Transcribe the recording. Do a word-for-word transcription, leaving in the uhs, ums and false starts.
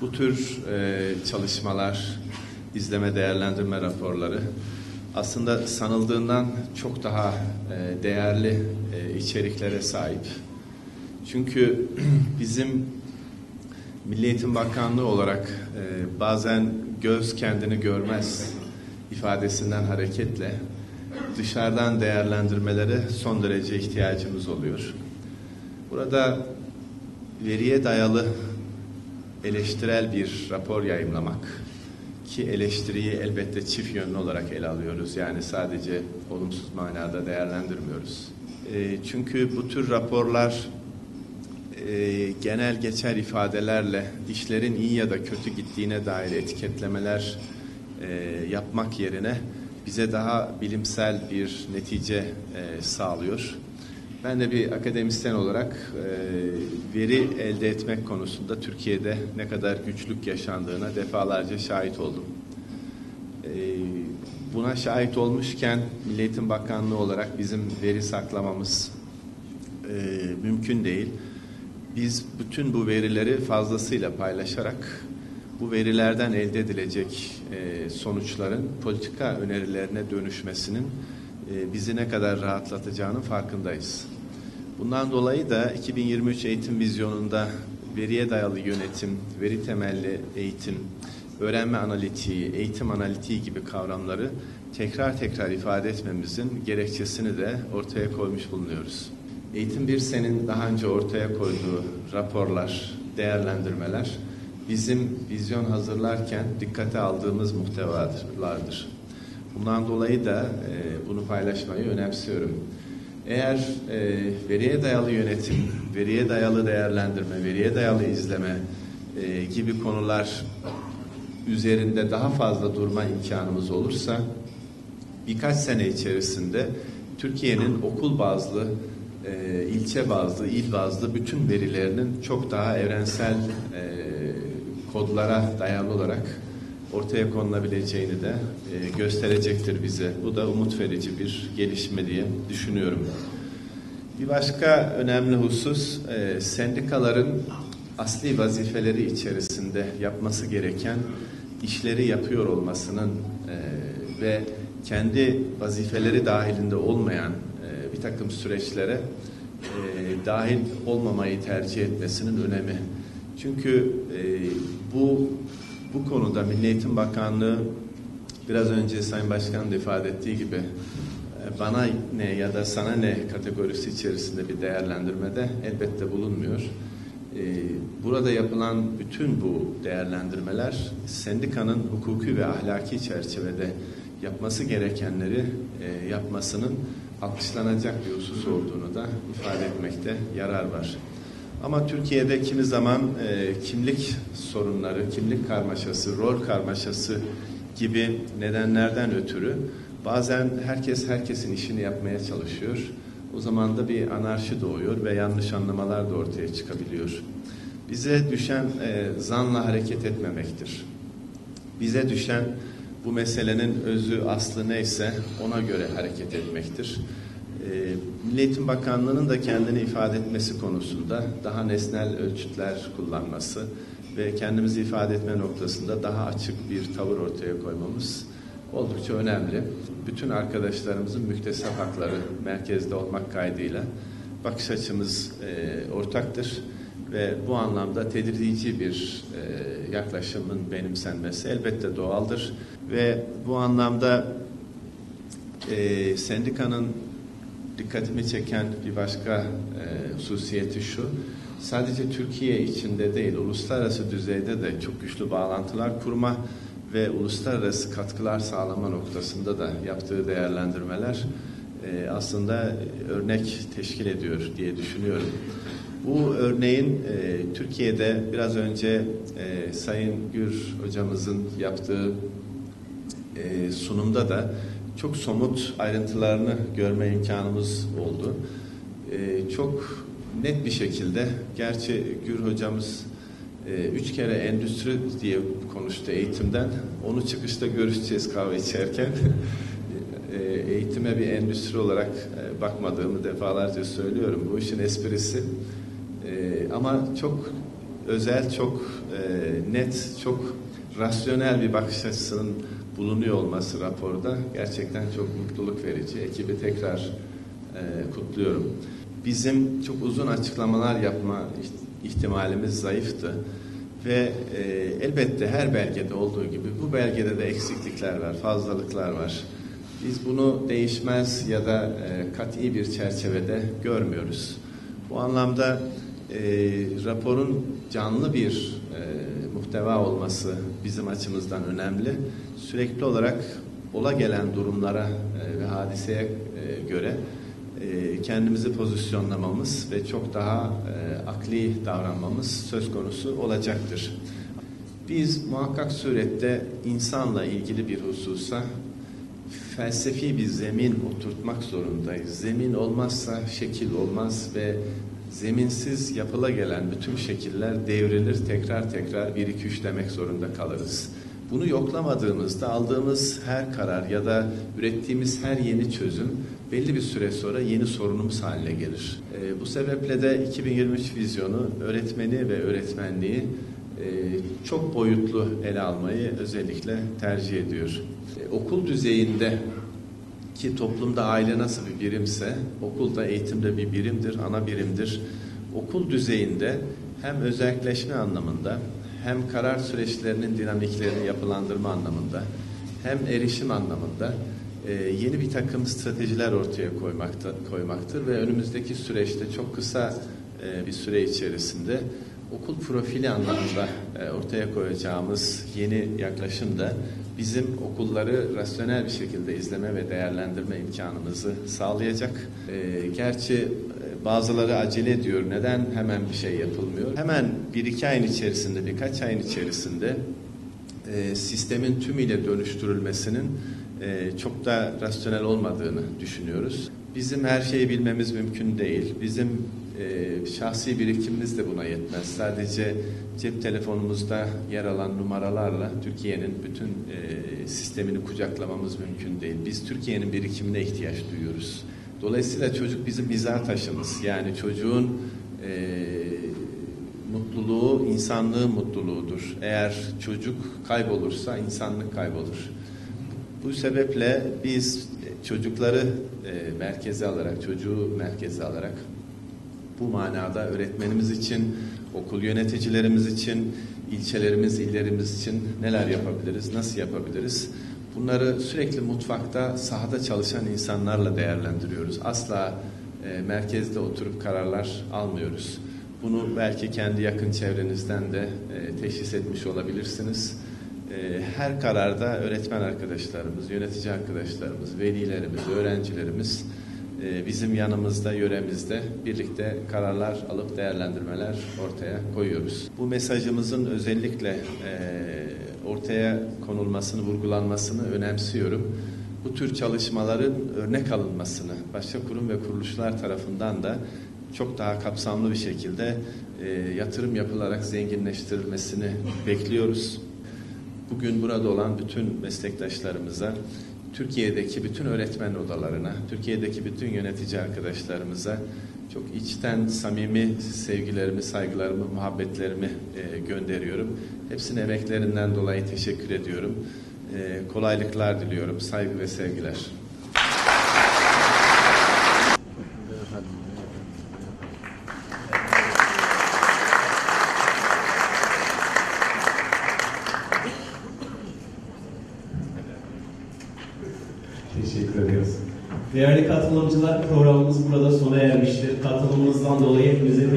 bu tür e, çalışmalar, izleme değerlendirme raporları aslında sanıldığından çok daha e, değerli e, içeriklere sahip. Çünkü bizim Milli Eğitim Bakanlığı olarak e, bazen göz kendini görmez ifadesinden hareketle dışarıdan değerlendirmelere son derece ihtiyacımız oluyor. Burada veriye dayalı eleştirel bir rapor yayımlamak, ki eleştiriyi elbette çift yönlü olarak ele alıyoruz. Yani sadece olumsuz manada değerlendirmiyoruz. E, çünkü bu tür raporlar e, genel geçer ifadelerle işlerin iyi ya da kötü gittiğine dair etiketlemeler e, yapmak yerine bize daha bilimsel bir netice e, sağlıyor. Ben de bir akademisyen olarak e, veri elde etmek konusunda Türkiye'de ne kadar güçlük yaşandığına defalarca şahit oldum. E, buna şahit olmuşken Milli Eğitim Bakanlığı olarak bizim veri saklamamız e, mümkün değil. Biz bütün bu verileri fazlasıyla paylaşarak bu verilerden elde edilecek e, sonuçların politika önerilerine dönüşmesinin e, bizi ne kadar rahatlatacağının farkındayız. Bundan dolayı da iki bin yirmi üç eğitim vizyonunda veriye dayalı yönetim, veri temelli eğitim, öğrenme analitiği, eğitim analitiği gibi kavramları tekrar tekrar ifade etmemizin gerekçesini de ortaya koymuş bulunuyoruz. Eğitim bir senin daha önce ortaya koyduğu raporlar, değerlendirmeler bizim vizyon hazırlarken dikkate aldığımız muhtevalardır. Bundan dolayı da e, bunu paylaşmayı önemsiyorum. Eğer e, veriye dayalı yönetim, veriye dayalı değerlendirme, veriye dayalı izleme e, gibi konular üzerinde daha fazla durma imkanımız olursa, birkaç sene içerisinde Türkiye'nin okul bazlı, e, ilçe bazlı, il bazlı bütün verilerinin çok daha evrensel e, kodlara dayalı olarak ortaya konulabileceğini de e, gösterecektir bize. Bu da umut verici bir gelişme diye düşünüyorum. Bir başka önemli husus e, sendikaların asli vazifeleri içerisinde yapması gereken işleri yapıyor olmasının e, ve kendi vazifeleri dahilinde olmayan e, bir takım süreçlere e, dahil olmamayı tercih etmesinin önemi. Çünkü e, bu bu konuda Milli Eğitim Bakanlığı biraz önce Sayın Başkan'ın da ifade ettiği gibi e, bana ne ya da sana ne kategorisi içerisinde bir değerlendirmede elbette bulunmuyor. E, burada yapılan bütün bu değerlendirmeler sendikanın hukuki ve ahlaki çerçevede yapması gerekenleri e, yapmasının alkışlanacak bir husus olduğunu da ifade etmekte yarar var. Ama Türkiye'de kimi zaman e, kimlik sorunları, kimlik karmaşası, rol karmaşası gibi nedenlerden ötürü bazen herkes herkesin işini yapmaya çalışıyor. O zaman da bir anarşi doğuyor ve yanlış anlamalar da ortaya çıkabiliyor. Bize düşen e, zanla hareket etmemektir. Bize düşen bu meselenin özü, aslı neyse ona göre hareket etmektir. E, Milli Eğitim Bakanlığı'nın da kendini ifade etmesi konusunda daha nesnel ölçütler kullanması ve kendimizi ifade etme noktasında daha açık bir tavır ortaya koymamız oldukça önemli. Bütün arkadaşlarımızın müktesef hakları merkezde olmak kaydıyla bakış açımız e, ortaktır ve bu anlamda tedirleyici bir e, yaklaşımın benimsenmesi elbette doğaldır ve bu anlamda e, sendikanın dikkatimi çeken bir başka e, hususiyeti şu, sadece Türkiye içinde değil, uluslararası düzeyde de çok güçlü bağlantılar kurma ve uluslararası katkılar sağlama noktasında da yaptığı değerlendirmeler e, aslında örnek teşkil ediyor diye düşünüyorum. Bu örneğin e, Türkiye'de biraz önce e, Sayın Gür hocamızın yaptığı e, sunumda da çok somut ayrıntılarını görme imkanımız oldu. Ee, çok net bir şekilde, gerçi Gür hocamız e, üç kere endüstri diye konuştu eğitimden. Onu çıkışta görüşeceğiz kahve içerken. e, eğitime bir endüstri olarak e, bakmadığımı defalarca söylüyorum. Bu işin esprisi. E, ama çok özel, çok e, net, çok rasyonel bir bakış açısının bulunuyor olması raporda gerçekten çok mutluluk verici. Ekibi tekrar e, kutluyorum. Bizim çok uzun açıklamalar yapma ihtimalimiz zayıftı ve e, elbette her belgede olduğu gibi bu belgede de eksiklikler var, fazlalıklar var. Biz bunu değişmez ya da e, kat'i bir çerçevede görmüyoruz. Bu anlamda e, raporun canlı bir e, muhteva olması bizim açımızdan önemli. Sürekli olarak ola gelen durumlara e, ve hadiseye e, göre e, kendimizi pozisyonlamamız ve çok daha e, akli davranmamız söz konusu olacaktır. Biz muhakkak surette insanla ilgili bir hususa felsefi bir zemin oturtmak zorundayız. Zemin olmazsa şekil olmaz ve zeminsiz yapıla gelen bütün şekiller devrilir, tekrar tekrar bir iki üç demek zorunda kalırız. Bunu yoklamadığımızda aldığımız her karar ya da ürettiğimiz her yeni çözüm belli bir süre sonra yeni sorunumuz haline gelir. E, bu sebeple de iki bin yirmi üç vizyonu öğretmeni ve öğretmenliği e, çok boyutlu ele almayı özellikle tercih ediyor. E, okul düzeyinde ki toplumda aile nasıl bir birimse, okul da eğitimde bir birimdir, ana birimdir. Okul düzeyinde hem özelleşme anlamında, hem karar süreçlerinin dinamiklerini yapılandırma anlamında, hem erişim anlamında e, yeni bir takım stratejiler ortaya koymakta, koymaktır ve önümüzdeki süreçte çok kısa e, bir süre içerisinde okul profili anlamında e, ortaya koyacağımız yeni yaklaşım da bizim okulları rasyonel bir şekilde izleme ve değerlendirme imkanımızı sağlayacak. E, gerçi bazıları acele ediyor, neden hemen bir şey yapılmıyor? Hemen bir iki ayın içerisinde, birkaç ayın içerisinde e, sistemin tümüyle dönüştürülmesinin e, çok da rasyonel olmadığını düşünüyoruz. Bizim her şeyi bilmemiz mümkün değil. Bizim e, şahsi birikimimiz de buna yetmez. Sadece cep telefonumuzda yer alan numaralarla Türkiye'nin bütün e, sistemini kucaklamamız mümkün değil. Biz Türkiye'nin birikimine ihtiyaç duyuyoruz. Dolayısıyla çocuk bizim mizah taşımız. Yani çocuğun e, mutluluğu insanlığın mutluluğudur. Eğer çocuk kaybolursa insanlık kaybolur. Bu sebeple biz çocukları e, merkeze alarak, çocuğu merkeze alarak bu manada öğretmenimiz için, okul yöneticilerimiz için, ilçelerimiz, illerimiz için neler yapabiliriz, nasıl yapabiliriz? Bunları sürekli mutfakta, sahada çalışan insanlarla değerlendiriyoruz. Asla e, merkezde oturup kararlar almıyoruz. Bunu belki kendi yakın çevrenizden de e, teşhis etmiş olabilirsiniz. E, her kararda öğretmen arkadaşlarımız, yönetici arkadaşlarımız, velilerimiz, öğrencilerimiz e, bizim yanımızda, yöremizde birlikte kararlar alıp değerlendirmeler ortaya koyuyoruz. Bu mesajımızın özellikle E, ortaya konulmasını, vurgulanmasını önemsiyorum. Bu tür çalışmaların örnek alınmasını başka kurum ve kuruluşlar tarafından da çok daha kapsamlı bir şekilde e, yatırım yapılarak zenginleştirilmesini bekliyoruz. Bugün burada olan bütün meslektaşlarımıza, Türkiye'deki bütün öğretmen odalarına, Türkiye'deki bütün yönetici arkadaşlarımıza çok içten, samimi sevgilerimi, saygılarımı, muhabbetlerimi e, gönderiyorum. Hepsinin emeklerinden dolayı teşekkür ediyorum. E, kolaylıklar diliyorum. Saygı ve sevgiler. Teşekkür ederiz. Değerli katılımcılar, programımız burada sona ermiştir. Katılımınızdan dolayı hepinize teşekkür